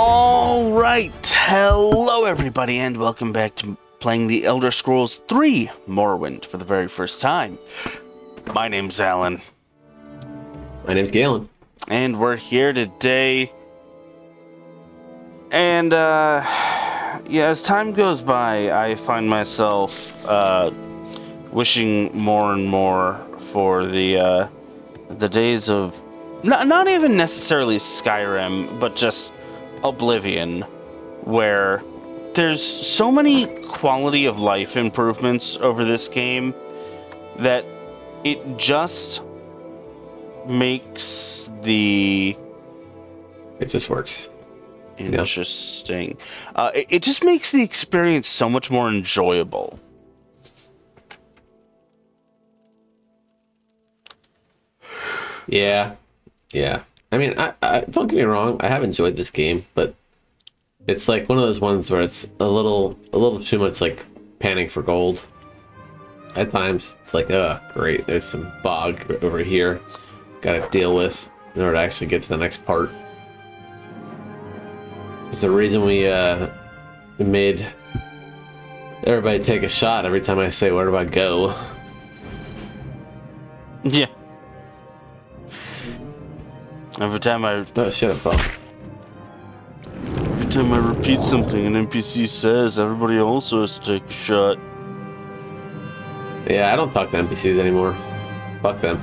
Alright, hello everybody and welcome back to playing The Elder Scrolls III Morrowind for the very first time. My name's Alan. My name's Galen. And we're here today. And, yeah, as time goes by, I find myself, wishing more and more for the days of not even necessarily Skyrim, but just Oblivion, where there's so many quality of life improvements over this game that it just makes the... It just works. Interesting. Yeah. It just makes the experience so much more enjoyable. Yeah. Yeah. I mean, I don't get me wrong, I have enjoyed this game, but it's like one of those ones where it's a little too much like panning for gold. At times, it's like, oh, great, there's some bog over here, gotta deal with in order to actually get to the next part. There's a reason we made everybody take a shot every time I say, where do I go? Yeah. Every time I... Oh, shut up, Paul. Every time I repeat something an NPC says, everybody also has to take a shot. Yeah, I don't talk to NPCs anymore. Fuck them.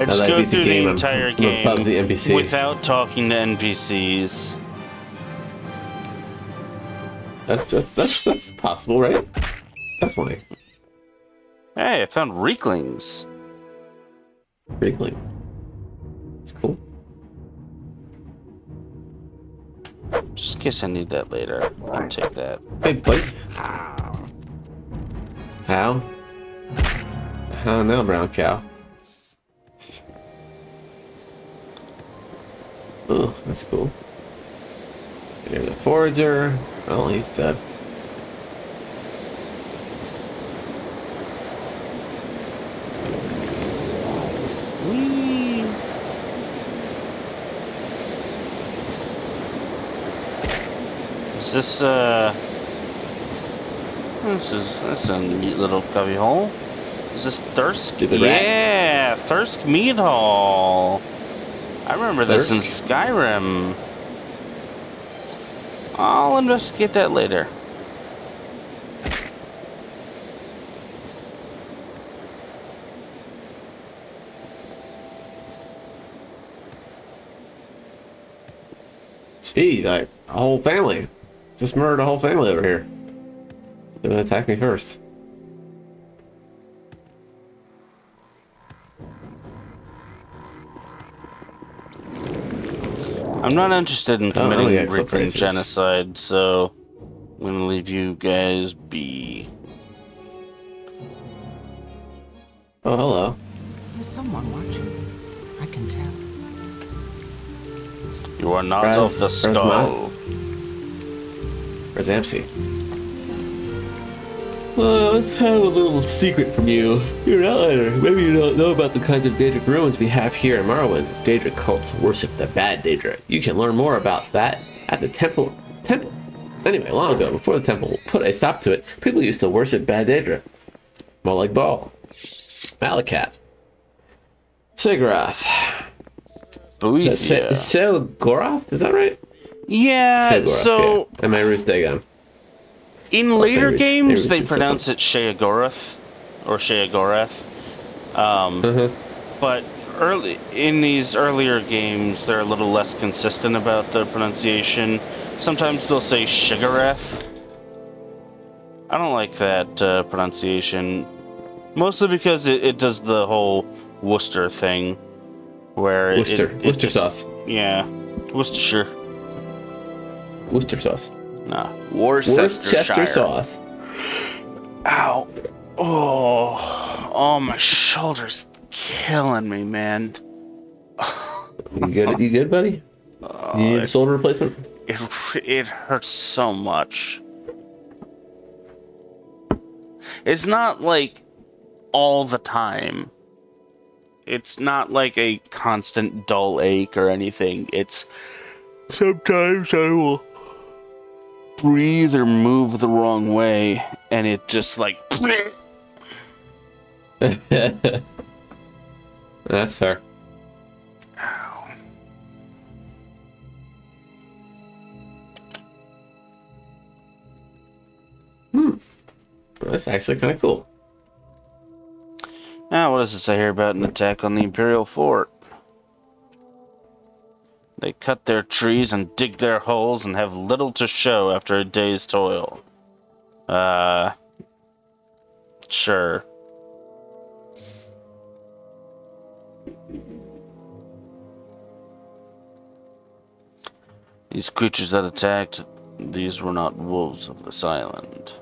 I just go through the entire game without talking to NPCs. That's possible, right? Definitely. Hey, I found Reeklings. Reekling. It's cool. Just in case I need that later, I'll take that. Hey, buddy. How? I don't know, brown cow. Oh, that's cool. There's a forager. Oh, he's dead. This is a neat little cubby hole. Is this Thirsk? Yeah, Thirsk Mead Hall. I remember Thirsk? This in Skyrim. I'll investigate that later. Jeez, like a whole family. Just murdered a whole family over here. They're gonna attack me first. I'm not interested in committing Reekling genocide, so I'm gonna leave you guys be. Oh, hello. There's someone watching. I can tell. You are not of the skull. Where's Amsi? Well, let's have a little secret from you. You're an outlander. Maybe you don't know about the kinds of Daedric ruins we have here in Morrowind. Daedric cults worship the bad Daedra. You can learn more about that at the temple. Anyway, long ago, before the temple put a stop to it, people used to worship bad Daedra. Molag Bal, Malacath, Sheogorath. Sheogorath? Is that right? Yeah, Sheogorath, so... Yeah. And my root's Dagon. In later games, they pronounce it Sheogorath, or Sheogorath. But in these earlier games, they're a little less consistent about the pronunciation. Sometimes they'll say Sheogorath. I don't like that pronunciation, mostly because it does the whole Worcester thing, where Worcester sauce. Yeah, Worcestershire. Worcester sauce. Nah. Worcestershire sauce. Ow. Oh, my shoulder's killing me, man. You good, buddy? You need a shoulder replacement? It hurts so much. It's not like all the time. It's not like a constant dull ache or anything. It's Sometimes I will breathe or move the wrong way, and it just like... That's fair. Ow. That's actually kind of cool. Now, what does it say here about an attack on the Imperial Fort? They cut their trees and dig their holes and have little to show after a day's toil. Sure. These creatures that attacked, these were not wolves of this island.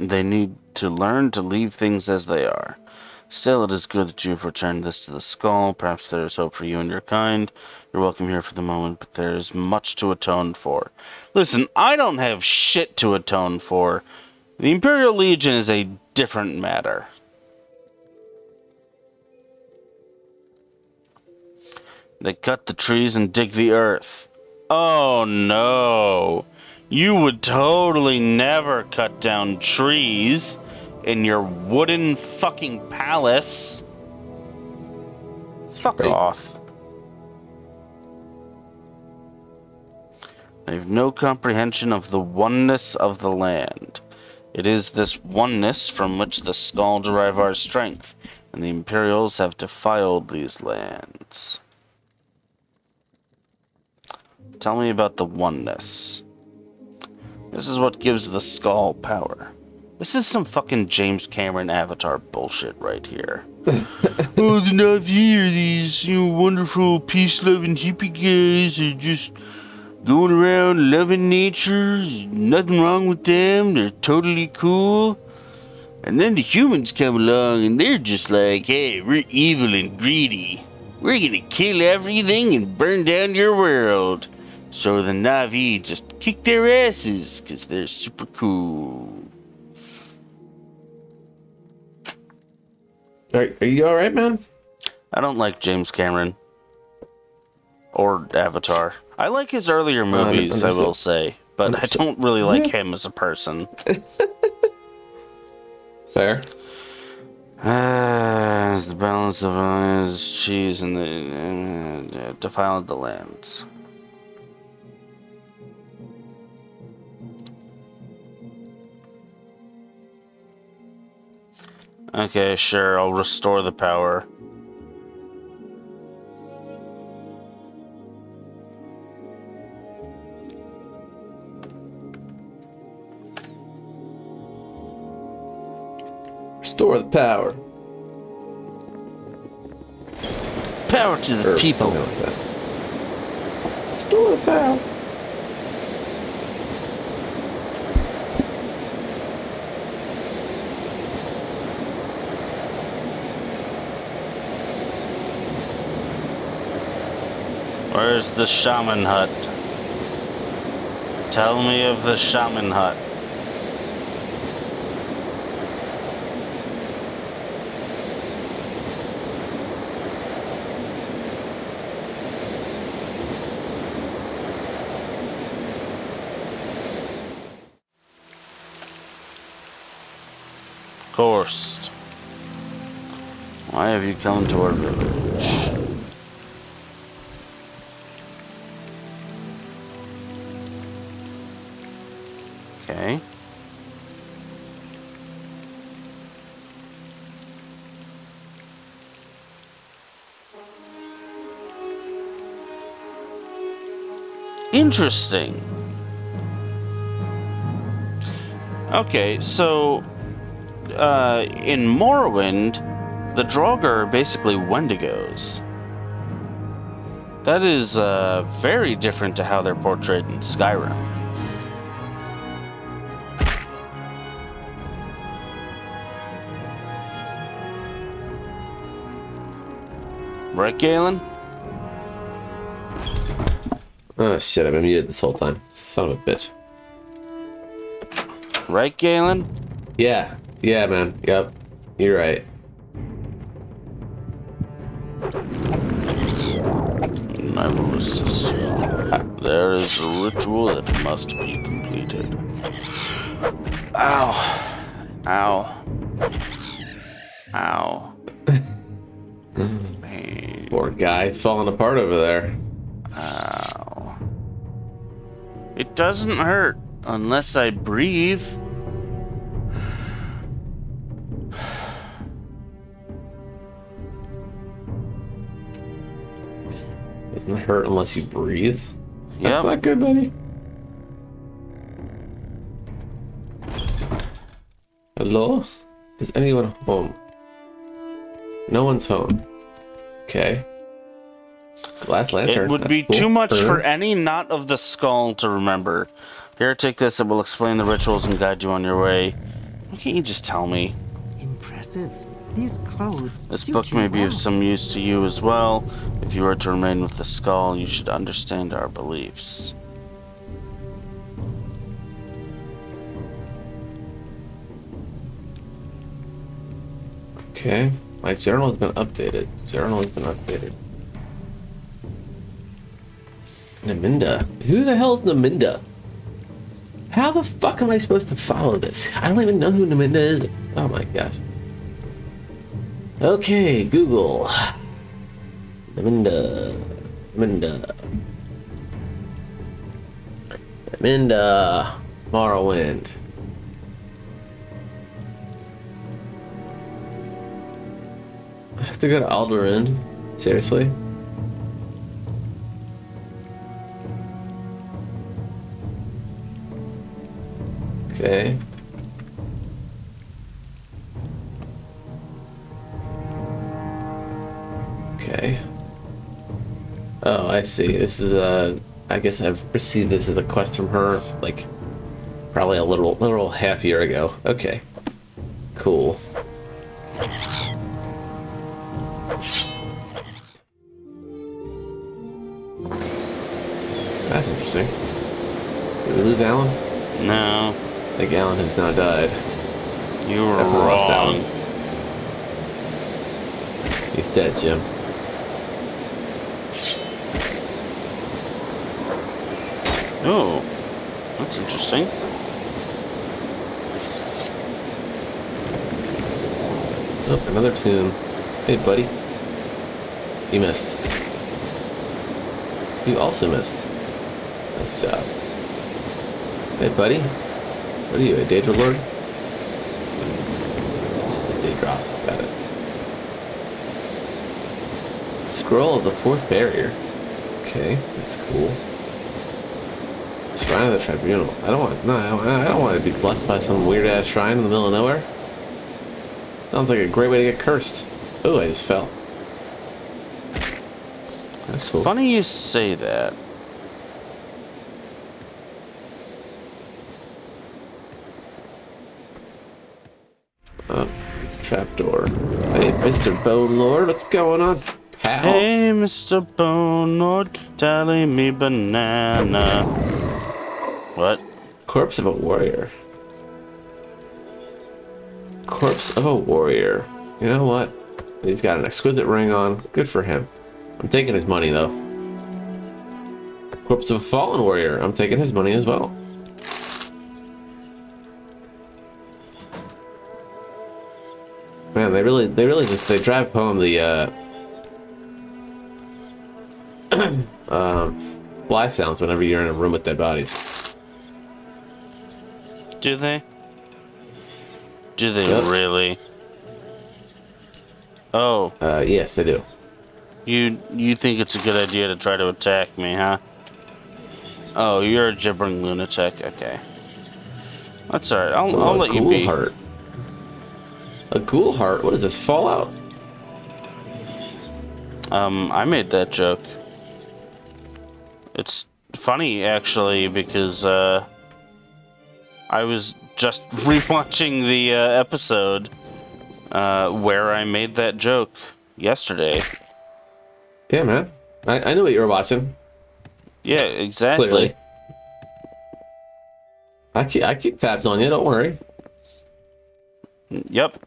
They need to learn to leave things as they are. Still, it is good that you've returned this to the skull. Perhaps there is hope for you and your kind. You're welcome here for the moment, but there is much to atone for. Listen, I don't have shit to atone for. The Imperial Legion is a different matter. They cut the trees and dig the earth. Oh no! You would totally never cut down trees in your wooden fucking palace. Fuck off. I have no comprehension of the oneness of the land. It is this oneness from which the Skald derive our strength, and the Imperials have defiled these lands. Tell me about the oneness. This is what gives the Skald power. This is some fucking James Cameron Avatar bullshit right here. Oh, the Na'vi are these, you know, wonderful peace-loving hippie guys who are just going around loving nature. There's nothing wrong with them. They're totally cool. And then the humans come along and they're just like, hey, we're evil and greedy. We're gonna kill everything and burn down your world. So the Na'vi just kick their asses, because they're super cool. Are you alright, man? I don't like James Cameron. Or Avatar. I like his earlier movies, I will say. But I don't really like him as a person. Fair. As the balance of cheese and the... defiled the lands. Okay, sure, I'll restore the power. Restore the power. Power to the people. Something like that. Restore the power. Where's the shaman hut? Tell me of the shaman hut. Cursed. Why have you come to our village? Okay. Interesting. Okay, so in Morrowind, the Draugr are basically Wendigos. That is very different to how they're portrayed in Skyrim. Right, Galen? Oh shit, I've been muted this whole time. Son of a bitch. Right, Galen? Yeah. Yeah, man. Yep. You're right. I will assist you. There is a ritual that must be completed. Ow. Ow. Ow. Poor guy's falling apart over there. Ow. It doesn't hurt unless I breathe. Doesn't hurt unless you breathe? That's not good, buddy. Hello? Is anyone home? No one's home. Okay. Glass lantern. It would be too much for any not of the skull to remember. Here, take this. It will explain the rituals and guide you on your way. Why can't you just tell me? Impressive. These clothes. This book may be of some use to you as well. If you are to remain with the skull, you should understand our beliefs. Okay. My journal has been updated. Journal has been updated. Naminda. Who the hell is Naminda? How the fuck am I supposed to follow this? I don't even know who Naminda is. Oh my gosh. Okay, Google. Naminda. Naminda. Naminda. Morrowind. I have to go to Alderan? Seriously? Okay. Okay. Oh, I see. This is a... I guess I've received this as a quest from her, like, probably a little half year ago. Okay. Cool. That's interesting. Did we lose Alan? No. I think Alan has now died. You were wrong. Lost Alan. He's dead, Jim. Oh, that's interesting. Oh, another tomb. Hey, buddy. You missed. You also missed. Nice job. Hey, buddy. What are you, a Daedra lord? This is a Daedroth. Got it. Scroll of the fourth barrier. Okay, that's cool. Shrine of the Tribunal. I don't want. No, I don't want to be blessed by some weird ass shrine in the middle of nowhere. Sounds like a great way to get cursed. Oh, I just fell. That's cool. Funny you say that. Trapdoor. Hey, Mr. Bone Lord, what's going on, pal? Hey, Mr. Bone Lord, tally me banana. What? Corpse of a warrior. Corpse of a warrior. You know what? He's got an exquisite ring on. Good for him. I'm taking his money, though. Corpse of a fallen warrior. I'm taking his money as well. Man, they really just, they drive home the, fly sounds whenever you're in a room with dead bodies. Do they? Do they really? Oh. Yes, they do. You think it's a good idea to try to attack me, huh? Oh, you're a gibbering lunatic. Okay. That's alright. I'll let you be. Heart. A ghoul heart? What is this, Fallout? I made that joke. It's funny, actually, because, I was just rewatching the, episode, where I made that joke yesterday. Yeah, man. I knew what you were watching. Yeah, exactly. Clearly. I keep tabs on you, don't worry. Yep.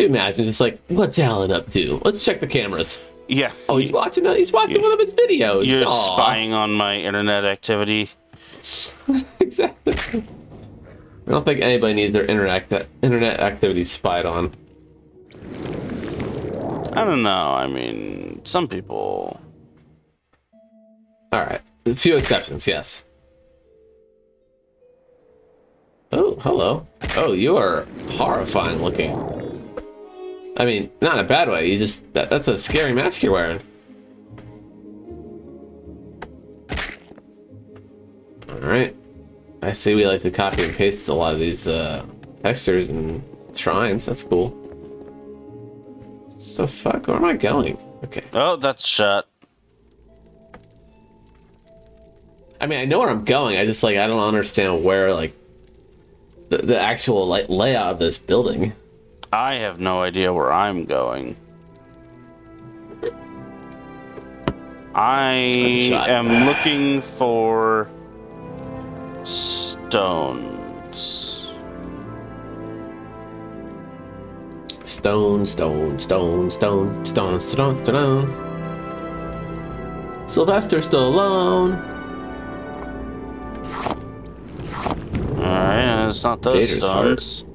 Imagine it's like, what's Alan up to? Let's check the cameras. Yeah. Oh, he's watching one of his videos. You're Aww. Spying on my internet activity. Exactly. I don't think anybody needs their internet activity spied on. I don't know. I mean, some people. All right. A few exceptions, yes. Oh, hello. Oh, you are horrifying looking. I mean, not in a bad way. You just... That's a scary mask you're wearing. Alright. I see we like to copy and paste a lot of these textures and shrines. That's cool. What the fuck? Where am I going? Okay. Oh, that's shot. I mean, I know where I'm going. I just, like, I don't understand where, like, the actual, like, layout of this building. I have no idea where I'm going. I am looking for stones. Stone, stone, stone, stone, stone, stone, stone. Sylvester still alone. All right, it's not those Jader's stones. Hurt.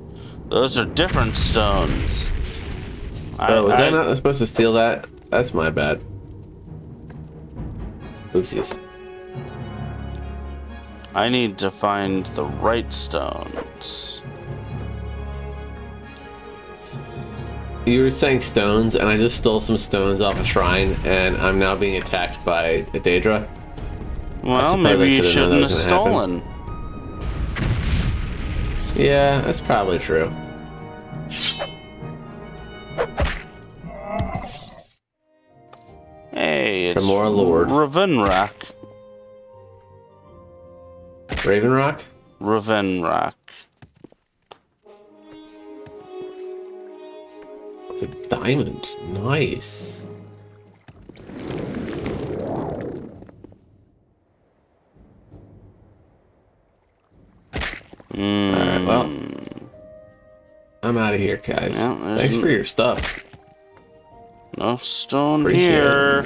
Those are different stones. Was I not supposed to steal that? That's my bad. Oopsies. I need to find the right stones. You were saying stones, and I just stole some stones off a shrine, and I'm now being attacked by a Daedra. Well, maybe you shouldn't have stolen. Happen. Yeah, that's probably true. Hey, it's more Lord. Raven Rock. Raven Rock? Raven Rock. It's a diamond. Nice. All right, well, I'm out of here, guys. Yeah, thanks for your stuff. No stone here.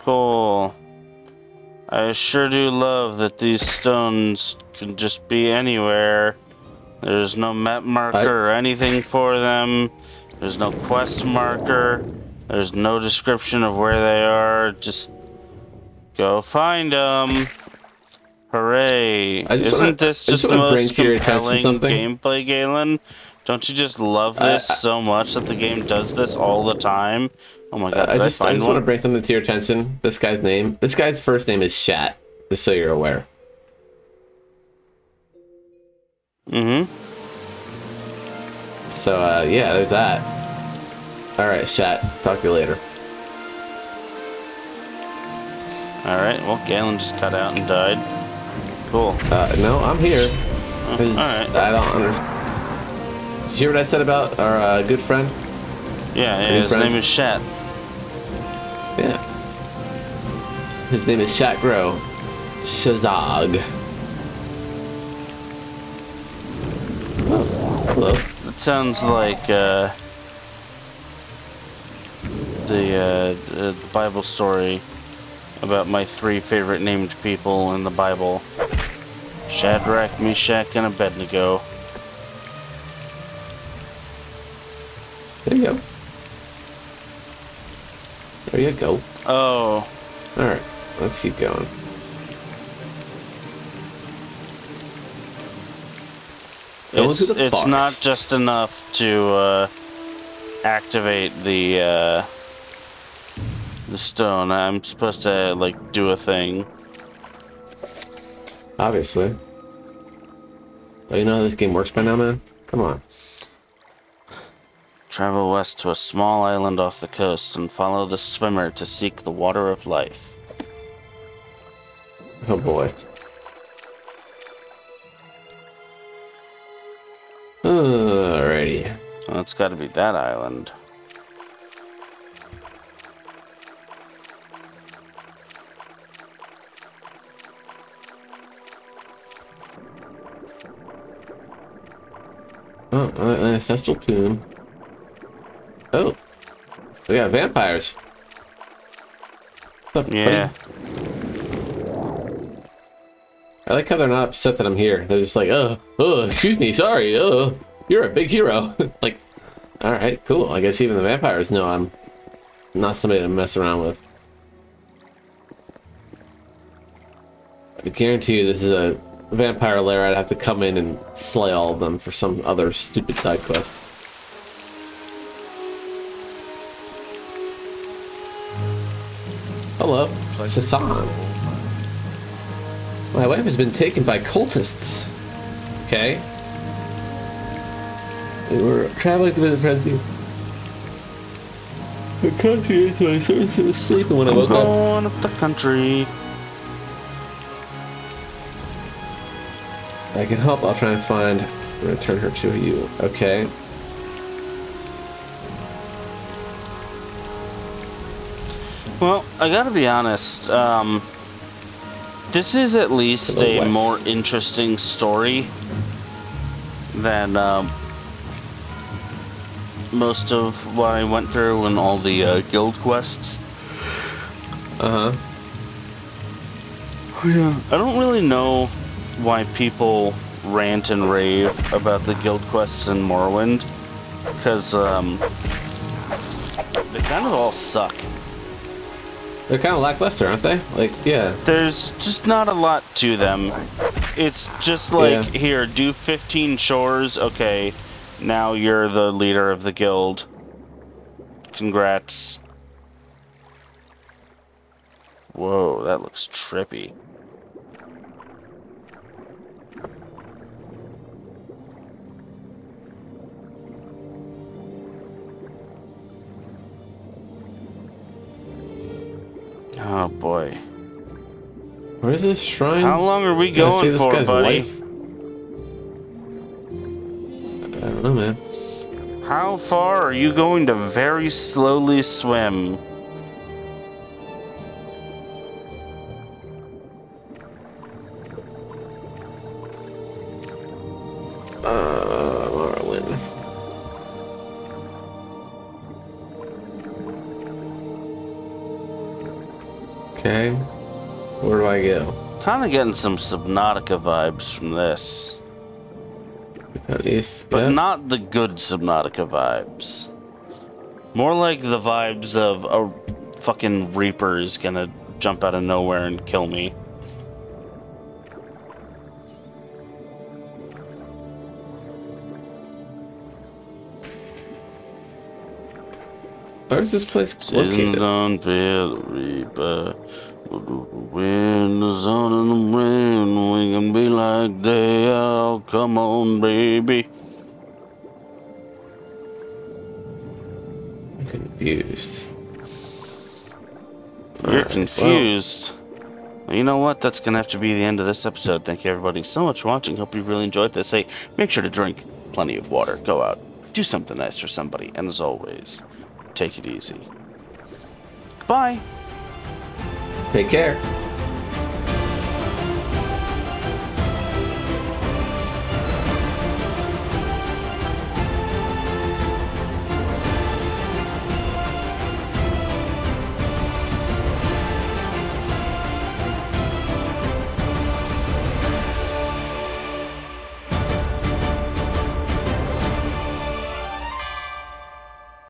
Cool. I sure do love that these stones can just be anywhere. There's no map marker or anything for them. There's no quest marker. There's no description of where they are. Just... go find them! Hooray! Isn't this just the most compelling gameplay, Galen? Don't you just love this so much that the game does this all the time? Oh my god! I just want to bring something to your attention. This guy's name. This guy's first name is Shat. Just so you're aware. Mm-hmm. So yeah, there's that. All right, Shat. Talk to you later. Alright, well, Galen just cut out and died. Cool. No, I'm here. Oh, alright. I don't understand. Did you hear what I said about our good friend? Yeah, his name is Shat. Yeah. His name is Shat Grow. Shazog. Oh, hello. That sounds like, the Bible story. About my three favorite named people in the Bible. Shadrach, Meshach, and Abednego. There you go. There you go. Oh. Alright, let's keep going. It's not just enough to activate the stone. I'm supposed to, like, do a thing. Obviously. Oh, you know how this game works by now, man? Come on. Travel west to a small island off the coast and follow the swimmer to seek the water of life. Oh boy. Alrighty. Well, it's gotta be that island. Oh, an ancestral tomb. Oh, we got vampires. What's up, yeah, buddy? I like how they're not upset that I'm here. They're just like, oh, excuse me, sorry. Oh, you're a big hero. Like, all right, cool. I guess even the vampires know I'm not somebody to mess around with. I guarantee you this is a vampire lair. I'd have to come in and slay all of them for some other stupid side quest. Hello, Sasan. My wife has been taken by cultists. Okay. They were traveling to visit friends. The country is my source of sleep, and when I woke up, going up the country. I can help. I'll try and find. I'm gonna turn her to you. Okay. Well, I gotta be honest. This is at least a more interesting story than most of what I went through in all the guild quests. Uh huh. Yeah. I don't really know why people rant and rave about the guild quests in Morrowind, because they kind of all suck. They're kind of lackluster, aren't they? Like, yeah. There's just not a lot to them. It's just like, yeah, here, do 15 chores, okay, now you're the leader of the guild. Congrats. Whoa, that looks trippy. Oh boy. Where's this shrine? How long are we going see this for, guy's buddy? Wife? I don't know, man. How far are you going to very slowly swim? Marlin. Okay, where do I go? Kind of getting some Subnautica vibes from this. At least, but yeah, not the good Subnautica vibes. More like the vibes of a fucking Reaper is gonna jump out of nowhere and kill me. Where's this place located? Don't feel the Reaper. When the sun and the rain, we can be like they are. Come on, baby. I'm confused. You're confused? Well, you know what? That's going to have to be the end of this episode. Thank you, everybody, so much for watching. Hope you really enjoyed this. Hey, make sure to drink plenty of water. Go out. Do something nice for somebody. And as always, take it easy. Bye. Take care.